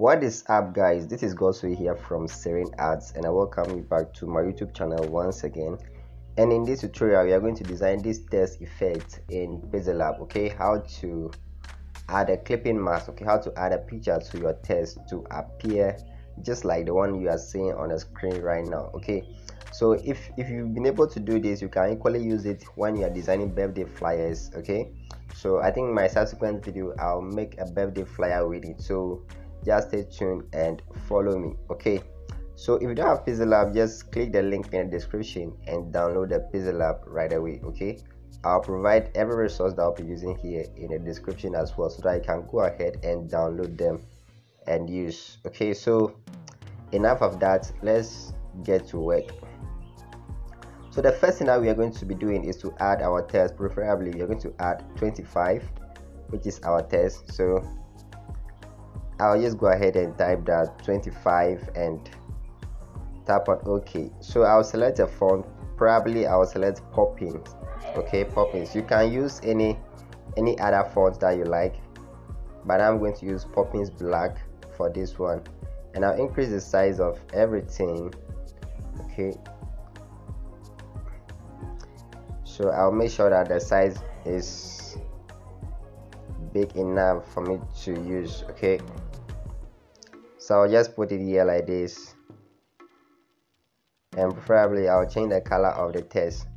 What is up, guys? This is Gosu here from Serene Arts, and I welcome you back to my YouTube channel once again. And in this tutorial, we are going to design this test effect in Pixellab. Okay, how to add a clipping mask. Okay, how to add a picture to your test to appear just like the one you are seeing on the screen right now. Okay, so if you've been able to do this, you can equally use it when you are designing birthday flyers. Okay, so I think in my subsequent video I'll make a birthday flyer with it. So just stay tuned and follow me. Okay, so if you don't have Pixellab, just click the link in the description and download the Pixellab right away. Okay, I'll provide every resource that I'll be using here in the description as well, so that you can go ahead and download them and use. Okay, so enough of that, let's get to work. So the first thing that we are going to be doing is to add our test. Preferably we are going to add 25, which is our test. So I'll just go ahead and type that 25 and tap on OK. So I'll select a font. Probably I'll select Poppins. Okay, Poppins. You can use any other font that you like, but I'm going to use Poppins Black for this one, and I'll increase the size of everything. Okay, so I'll make sure that the size is big enough for me to use. Okay, so I'll just put it here like this, and preferably I'll change the color of the test.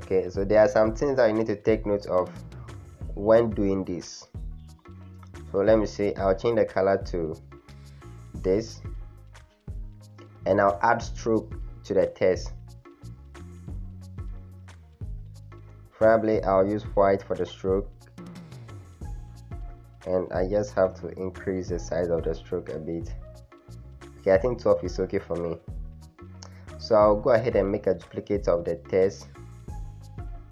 Okay, so there are some things that you need to take note of when doing this. So let me see, I'll change the color to this, and I'll add stroke to the test. Probably I'll use white for the stroke, and I just have to increase the size of the stroke a bit. Okay, I think 12 is okay for me. So I'll go ahead and make a duplicate of the test,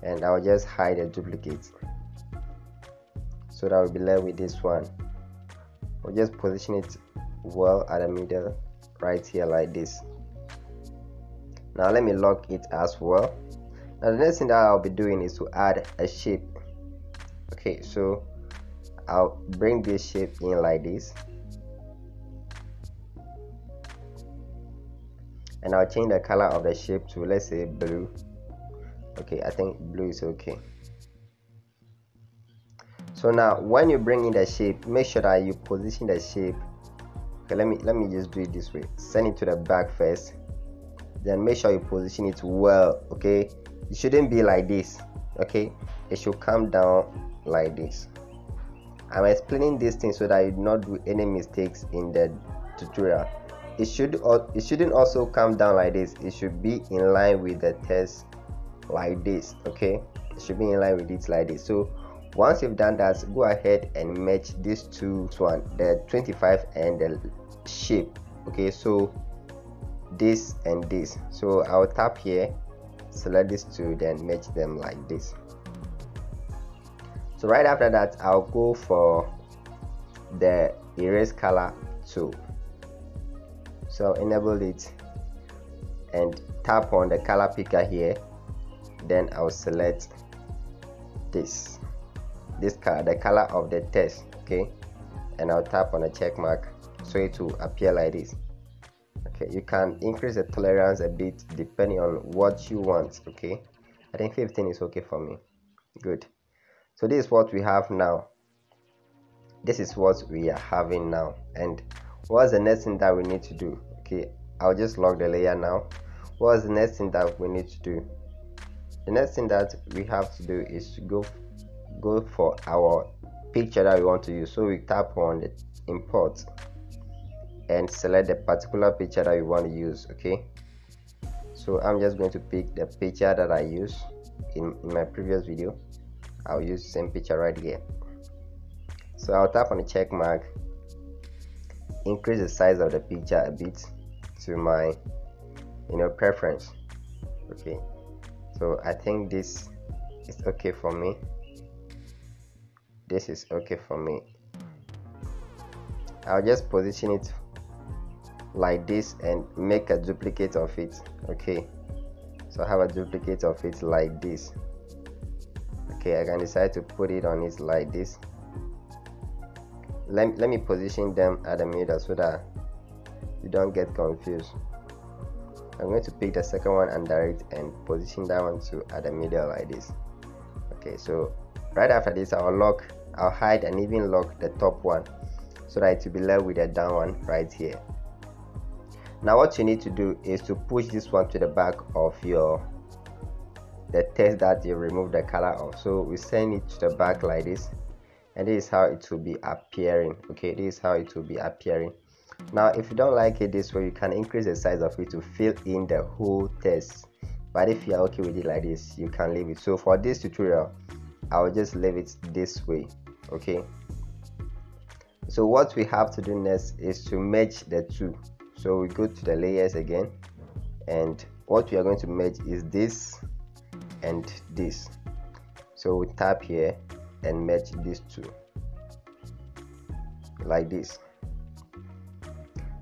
and I'll just hide the duplicate so that we'll be left with this one. We'll just position it well at the middle right here like this. Now let me lock it as well. Now the next thing that I'll be doing is to add a shape. Okay, so I'll bring this shape in like this, and I'll change the color of the shape to, let's say, blue. Okay, I think blue is okay. So now when you bring in the shape, make sure that you position the shape. Okay, let me just do it this way. Send it to the back first, then make sure you position it well. Okay, it shouldn't be like this. Okay, it should come down like this. I'm explaining this thing so that you do not do any mistakes in the tutorial. It shouldn't also come down like this. It should be in line with the test like this. Okay, it should be in line with it like this. So once you've done that, go ahead and match these two ones, the 25 and the shape. Okay, so this and this. So I'll tap here, select these two, then match them like this. So right after that, I'll go for the erase color tool. So enable it and tap on the color picker here, then I'll select this color, the color of the test. Okay, and I'll tap on the check mark, so it will appear like this. Okay, you can increase the tolerance a bit depending on what you want. Okay, I think 15 is okay for me. Good. So this is what we have now. This is what we are having now. And what's the next thing that we need to do? Okay, I'll just lock the layer now. What's the next thing that we need to do? The next thing that we have to do is to go for our picture that we want to use. So we tap on the import and select the particular picture that we want to use. Okay, so I'm just going to pick the picture that I used in my previous video. I'll use the same picture right here. So I'll tap on the check mark, increase the size of the picture a bit to my preference. Okay, so I think this is okay for me. This is okay for me. I'll just position it like this and make a duplicate of it. Okay, so I have a duplicate of it like this. Okay, I can decide to put it on it like this. let me position them at the middle so that you don't get confused. I'm going to pick the second one and direct and position that one to at the middle like this. Okay, so right after this I'll hide and even lock the top one so that it will be left with the down one right here. Now what you need to do is to push this one to the back of the text that you remove the color of. So we send it to the back like this, and this is how it will be appearing. Okay, this is how it will be appearing. Now if you don't like it this way, you can increase the size of it to fill in the whole text, but if you are okay with it like this, you can leave it. So for this tutorial I will just leave it this way. Okay, so what we have to do next is to merge the two. So we go to the layers again, and what we are going to merge is this and this. So we tap here and merge these two like this.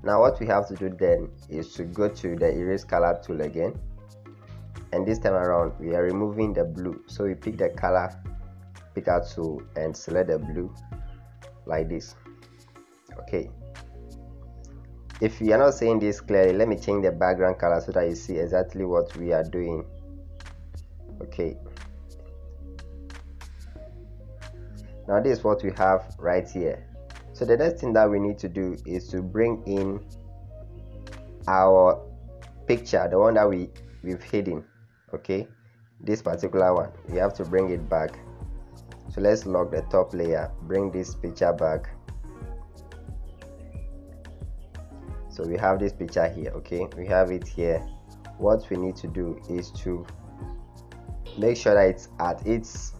Now what we have to do then is to go to the erase color tool again, and this time around we are removing the blue. So we pick the color picker tool and select the blue like this. Okay, if you are not seeing this clearly, let me change the background color so that you see exactly what we are doing. Okay, now this is what we have right here. So the next thing that we need to do is to bring in our picture, the one that we've hidden. Okay, this particular one, we have to bring it back. So let's lock the top layer, bring this picture back. So we have this picture here. Okay, we have it here. What we need to do is to make sure that it's at its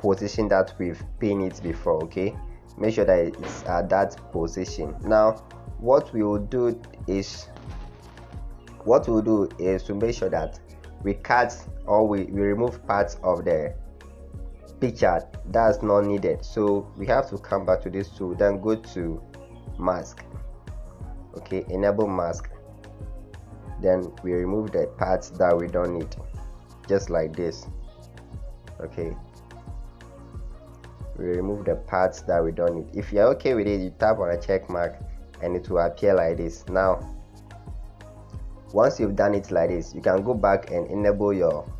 position that we've pinned it before. Okay, make sure that it's at that position. Now what we will do is to make sure that we cut or we remove parts of the picture that's not needed. So we have to come back to this tool, then go to mask. Okay, enable mask, then we remove the parts that we don't need, just like this. Okay, we remove the parts that we don't need. If you're okay with it, you tap on a check mark and it will appear like this. Now once you've done it like this, you can go back and enable your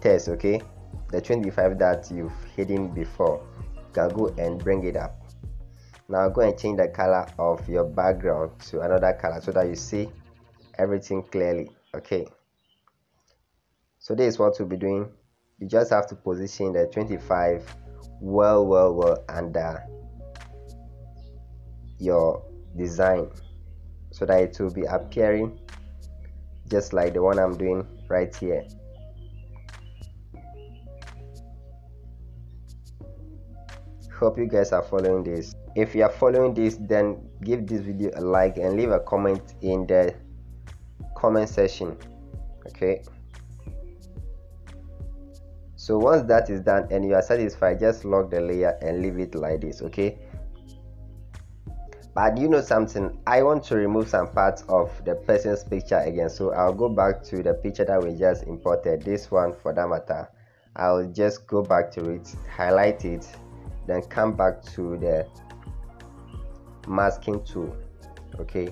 text. Okay, the 25 that you've hidden before, you can go and bring it up. Now go and change the color of your background to another color so that you see everything clearly. Okay, so this is what we'll be doing. You just have to position the 25 well under your design so that it will be appearing just like the one I'm doing right here. Hope you guys are following this. If you are following this, then give this video a like and leave a comment in the comment section. Okay, so once that is done and you are satisfied, just lock the layer and leave it like this. Okay, but you know something, I want to remove some parts of the person's picture again. So I'll go back to the picture that we just imported, this one for that matter. I'll just go back to it, highlight it, then come back to the masking tool. Okay,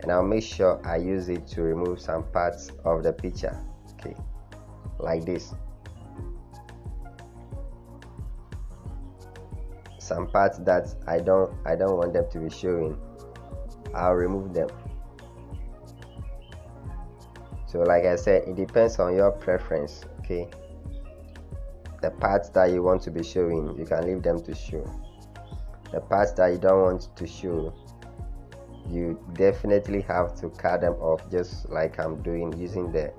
and I'll make sure I use it to remove some parts of the picture. Okay, like this, some parts that I don't want them to be showing, I'll remove them. So like I said, it depends on your preference. Okay, the parts that you want to be showing, you can leave them to show. The parts that you don't want to show, you definitely have to cut them off, just like I'm doing using the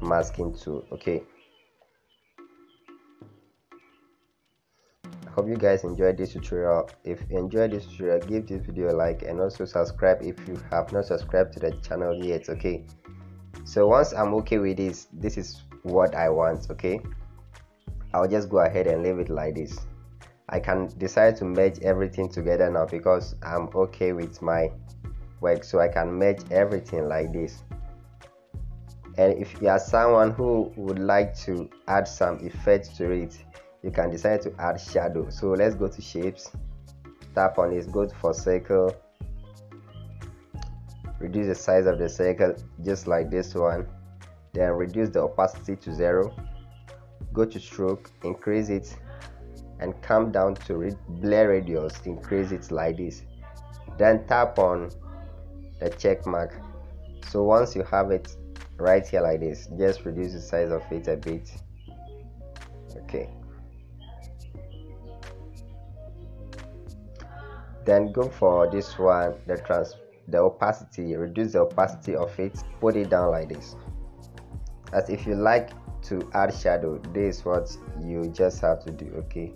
masking tool. Okay, hope you guys enjoyed this tutorial. If you enjoyed this tutorial, give this video a like and also subscribe if you have not subscribed to the channel yet. Okay, so once I'm okay with this, this is what I want. Okay, I'll just go ahead and leave it like this. I can decide to merge everything together now because I'm okay with my work, so I can merge everything like this. And if you are someone who would like to add some effects to it, you can decide to add shadow. So let's go to shapes, tap on it, go for circle, reduce the size of the circle just like this one, then reduce the opacity to 0, go to stroke, increase it, and come down to blur radius, increase it like this, then tap on the check mark. So once you have it right here like this, just reduce the size of it a bit. Okay, then go for this one, the opacity, reduce the opacity of it, put it down like this. As if you like to add shadow, this is what you just have to do. Okay,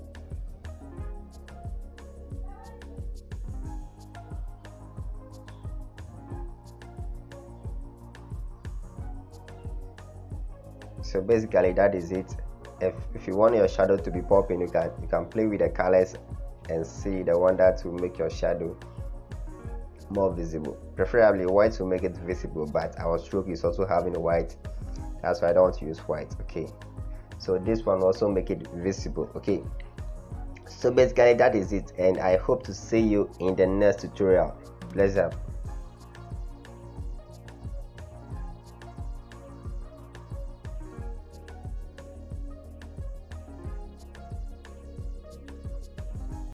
so basically that is it. If you want your shadow to be popping, you can play with the colors and see the one that will make your shadow more visible. Preferably white will make it visible, but our stroke is also having white, that's why I don't want to use white. Okay, so this one also make it visible. Okay, so basically that is it, and I hope to see you in the next tutorial. Pleasure.